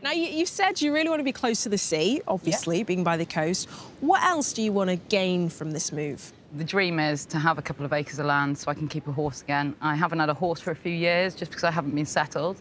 Now, you've said you really want to be close to the sea, obviously, being by the coast. What else do you want to gain from this move? The dream is to have a couple of acres of land so I can keep a horse again. I haven't had a horse for a few years just because I haven't been settled.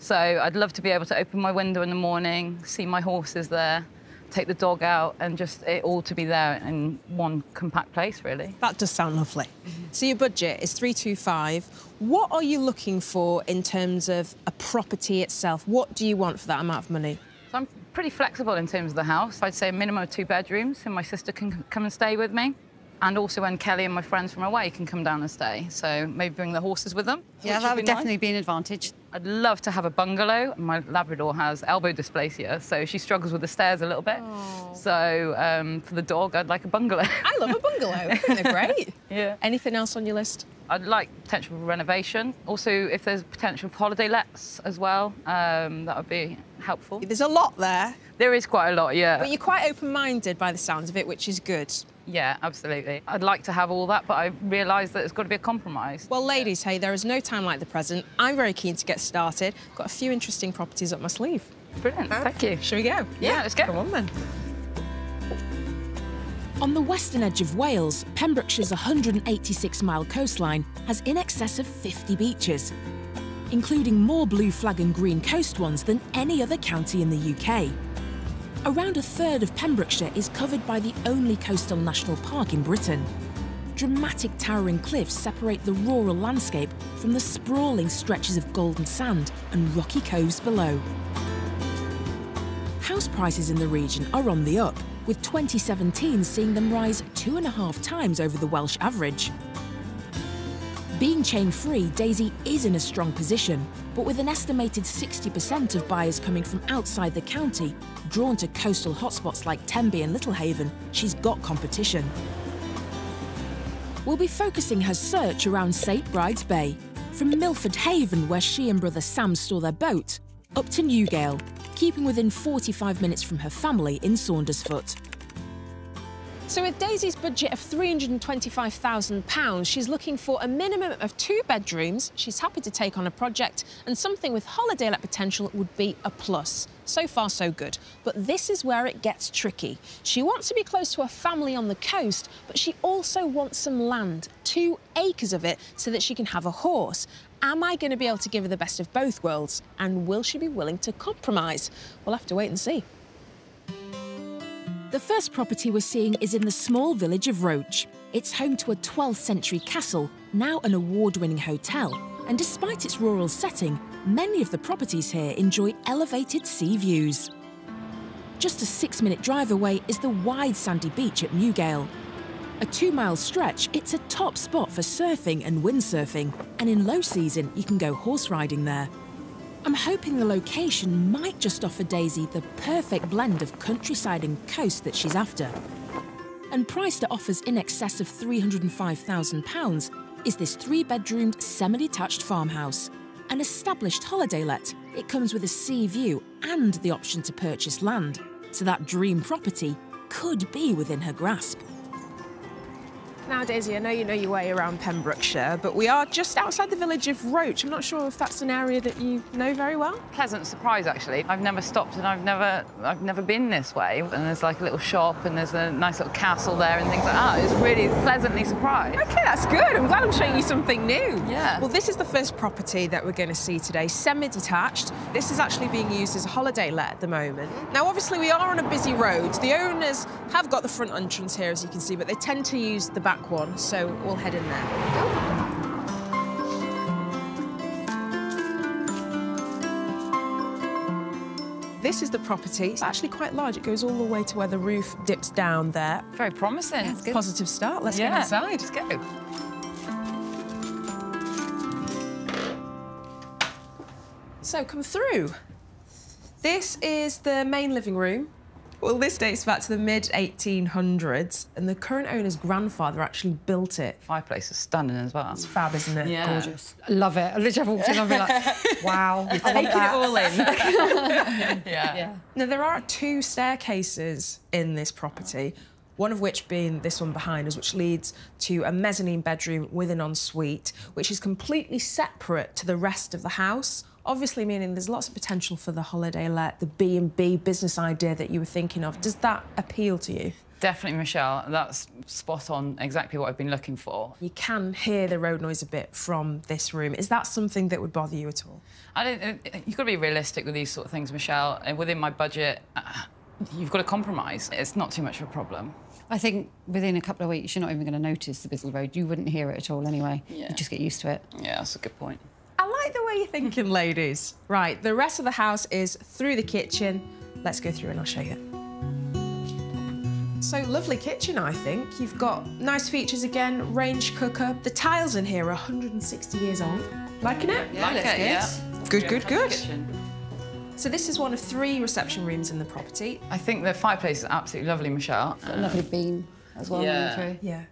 So I'd love to be able to open my window in the morning, see my horses there, take the dog out, and just it all to be there in one compact place, really. That does sound lovely. So your budget is 325. What are you looking for in terms of a property itself? What do you want for that amount of money? So I'm pretty flexible in terms of the house. I'd say a minimum of 2 bedrooms, so my sister can come and stay with me. And also when Kelly and my friends from away can come down and stay. So maybe bring the horses with them. Yeah, that would definitely be an advantage. I'd love to have a bungalow. My Labrador has elbow dysplasia, so she struggles with the stairs a little bit. Aww. So for the dog, I'd like a bungalow. I love a bungalow. They're great. Yeah. Anything else on your list? I'd like potential renovation. Also, if there's potential holiday lets as well, that would be helpful. There's a lot there. There is quite a lot, yeah. But you're quite open-minded by the sounds of it, which is good. Yeah, absolutely. I'd like to have all that, but I realise that it's got to be a compromise. Well, ladies, hey, there is no time like the present. I'm very keen to get started. Got a few interesting properties up my sleeve. Brilliant, thank you. Shall we go? Yeah, let's go. Come on, then. On the western edge of Wales, Pembrokeshire's 186-mile coastline has in excess of 50 beaches, including more blue flag and green coast ones than any other county in the UK. Around a third of Pembrokeshire is covered by the only coastal national park in Britain. Dramatic towering cliffs separate the rural landscape from the sprawling stretches of golden sand and rocky coves below. House prices in the region are on the up, with 2017 seeing them rise 2.5 times over the Welsh average. Being chain-free, Daisy is in a strong position, but with an estimated 60% of buyers coming from outside the county, drawn to coastal hotspots like Tenby and Little Haven, she's got competition. We'll be focusing her search around St Brides Bay, from Milford Haven, where she and brother Sam store their boat, up to Newgale, keeping within 45 minutes from her family in Saundersfoot. So with Daisy's budget of £325,000, she's looking for a minimum of 2 bedrooms. She's happy to take on a project, and something with holiday let potential would be a plus. So far, so good. But this is where it gets tricky. She wants to be close to her family on the coast, but she also wants some land, 2 acres of it, so that she can have a horse. Am I going to be able to give her the best of both worlds? And will she be willing to compromise? We'll have to wait and see. The first property we're seeing is in the small village of Roch. It's home to a 12th century castle, now an award-winning hotel. And despite its rural setting, many of the properties here enjoy elevated sea views. Just a 6-minute drive away is the wide sandy beach at Newgale. A 2-mile stretch, it's a top spot for surfing and windsurfing. And in low season, you can go horse riding there. I'm hoping the location might just offer Daisy the perfect blend of countryside and coast that she's after. And priced at offers in excess of £305,000 is this 3-bedroomed semi-detached farmhouse. An established holiday let, it comes with a sea view and the option to purchase land, so that dream property could be within her grasp. Now, Daisy, I know you know your way around Pembrokeshire, but we are just outside the village of Roch. I'm not sure if that's an area that you know very well. Pleasant surprise, actually. I've never stopped and I've never been this way. And there's like a little shop and there's a nice little castle there and things like that. It's really pleasantly surprised. OK, that's good. I'm glad I'm showing you something new. Yeah. Well, this is the first property that we're going to see today, semi-detached. This is actually being used as a holiday let at the moment. Now, obviously, we are on a busy road. The owners have got the front entrance here, as you can see, but they tend to use the back one, so we'll head in there. This is the property. It's actually quite large. It goes all the way to where the roof dips down there. Very promising. That's good. Positive start. Let's get inside. Let's go. So come through. This is the main living room. Well, this dates back to the mid-1800s, and the current owner's grandfather actually built it. Fireplace is stunning as well. It's fab, isn't it? Yeah. Gorgeous. I love it. I literally walked in and be like, wow. You're taking it all in. Yeah. Now, there are 2 staircases in this property, one of which being this one behind us, which leads to a mezzanine bedroom with an ensuite, which is completely separate to the rest of the house. obviously meaning there's lots of potential for the holiday let, the B&B business idea that you were thinking of. Does that appeal to you? Definitely, Michelle. That's spot on, exactly what I've been looking for. You can hear the road noise a bit from this room. Is that something that would bother you at all? You've got to be realistic with these sort of things, Michelle. And within my budget, you've got to compromise. It's not too much of a problem. I think within a couple of weeks, you're not even going to notice the busy road. You wouldn't hear it at all anyway. Yeah. You just get used to it. Yeah, that's a good point. I like the way you're thinking, ladies. Right, the rest of the house is through the kitchen. Let's go through and I'll show you. So, lovely kitchen, I think. You've got nice features again, range cooker. The tiles in here are 160 years old. Liking it? Yeah, like it, yeah. Good. So this is one of 3 reception rooms in the property. I think the fireplace is absolutely lovely, Michelle. It's got a lovely beam as well. Yeah. Yeah.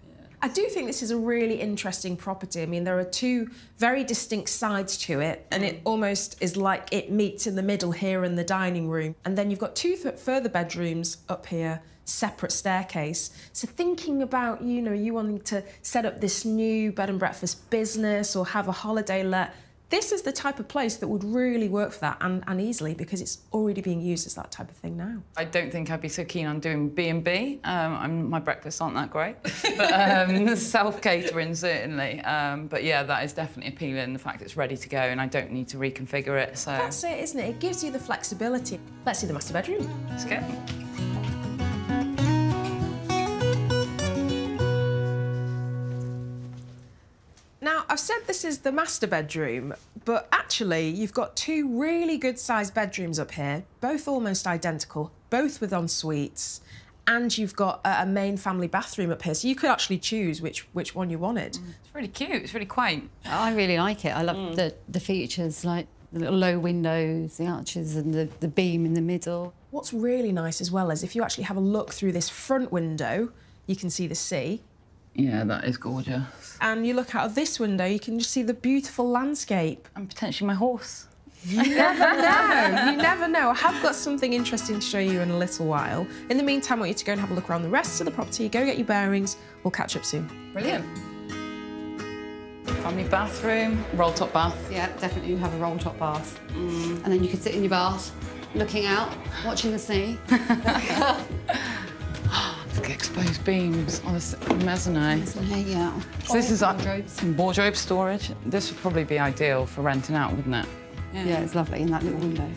I do think this is a really interesting property. I mean, there are 2 very distinct sides to it, and it almost is like it meets in the middle here in the dining room. And then you've got 2 further bedrooms up here, separate staircase. So thinking about, you know, you wanting to set up this new bed and breakfast business or have a holiday let, this is the type of place that would really work for that, and easily, because it's already being used as that type of thing now. I don't think I'd be so keen on doing B&B. My breakfasts aren't that great, but self-catering, certainly. But, yeah, that is definitely appealing, the fact it's ready to go and I don't need to reconfigure it, so... That's it, isn't it? It gives you the flexibility. Let's see the master bedroom. Let's go. Now, I've said this is the master bedroom, but actually you've got 2 really good-sized bedrooms up here, both almost identical, both with en suites, and you've got a main family bathroom up here, so you could actually choose which one you wanted. It's really cute, it's really quaint. I really like it. I love the features, like the little low windows, the arches and the beam in the middle. What's really nice as well is if you actually have a look through this front window, you can see the sea. Yeah, that is gorgeous. And you look out of this window, you can just see the beautiful landscape. And potentially my horse. You never know. You never know. I have got something interesting to show you in a little while. In the meantime, I want you to go and have a look around the rest of the property, go get your bearings. We'll catch up soon. Brilliant. Family bathroom, roll-top bath. Yeah, definitely have a roll-top bath. And then you can sit in your bath, looking out, watching the sea. Exposed beams on the mezzanine. Yeah. So this is wardrobe storage. This would probably be ideal for renting out, wouldn't it? Yeah, it's lovely in that little window.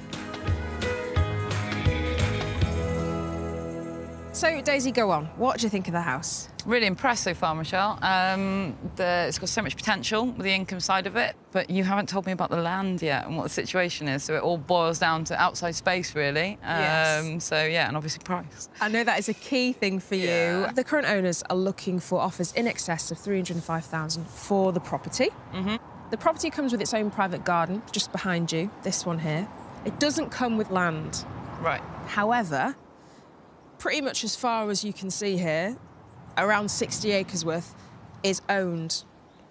So, Daisy, go on. What do you think of the house? Really impressed so far, Michelle. It's got so much potential with the income side of it, but you haven't told me about the land yet and what the situation is, so it all boils down to outside space, really. Yes. So, yeah, and obviously price. I know that is a key thing for you. Yeah. The current owners are looking for offers in excess of £305,000 for the property. The property comes with its own private garden just behind you, this one here. It doesn't come with land. Right. However, pretty much as far as you can see here, around 60 acres worth is owned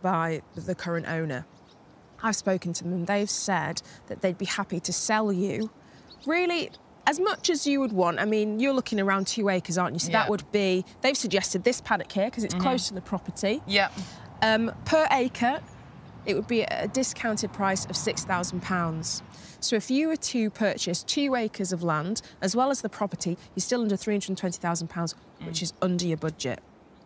by the current owner. I've spoken to them and they've said that they'd be happy to sell you really as much as you would want. I mean, you're looking around 2 acres, aren't you? So that would be, they've suggested this paddock here because it's close to the property. Yeah. Per acre, it would be a discounted price of £6,000. So if you were to purchase 2 acres of land, as well as the property, you're still under £320,000, which is under your budget.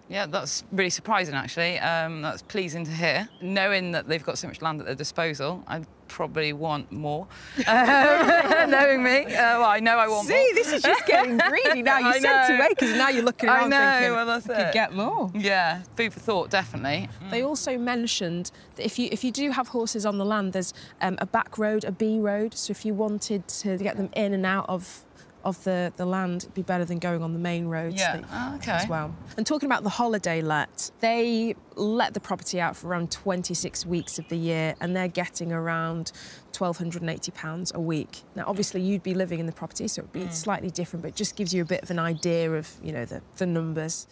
Yeah, that's really surprising, actually. That's pleasing to hear. Knowing that they've got so much land at their disposal, I probably want more. Knowing me, well, I know I want more. See, this is just getting greedy now. You said 2 acres, and now you're looking around thinking, well, that's it. Could get more. Yeah, food for thought, definitely. They also mentioned that if you do have horses on the land, there's a back road, a B road, so if you wanted to get them in and out of the land, it'd be better than going on the main roads as well. And talking about the holiday let, they let the property out for around 26 weeks of the year and they're getting around £1,280 a week. Now, obviously, you'd be living in the property, so it'd be slightly different, but it just gives you a bit of an idea of, you know, the numbers.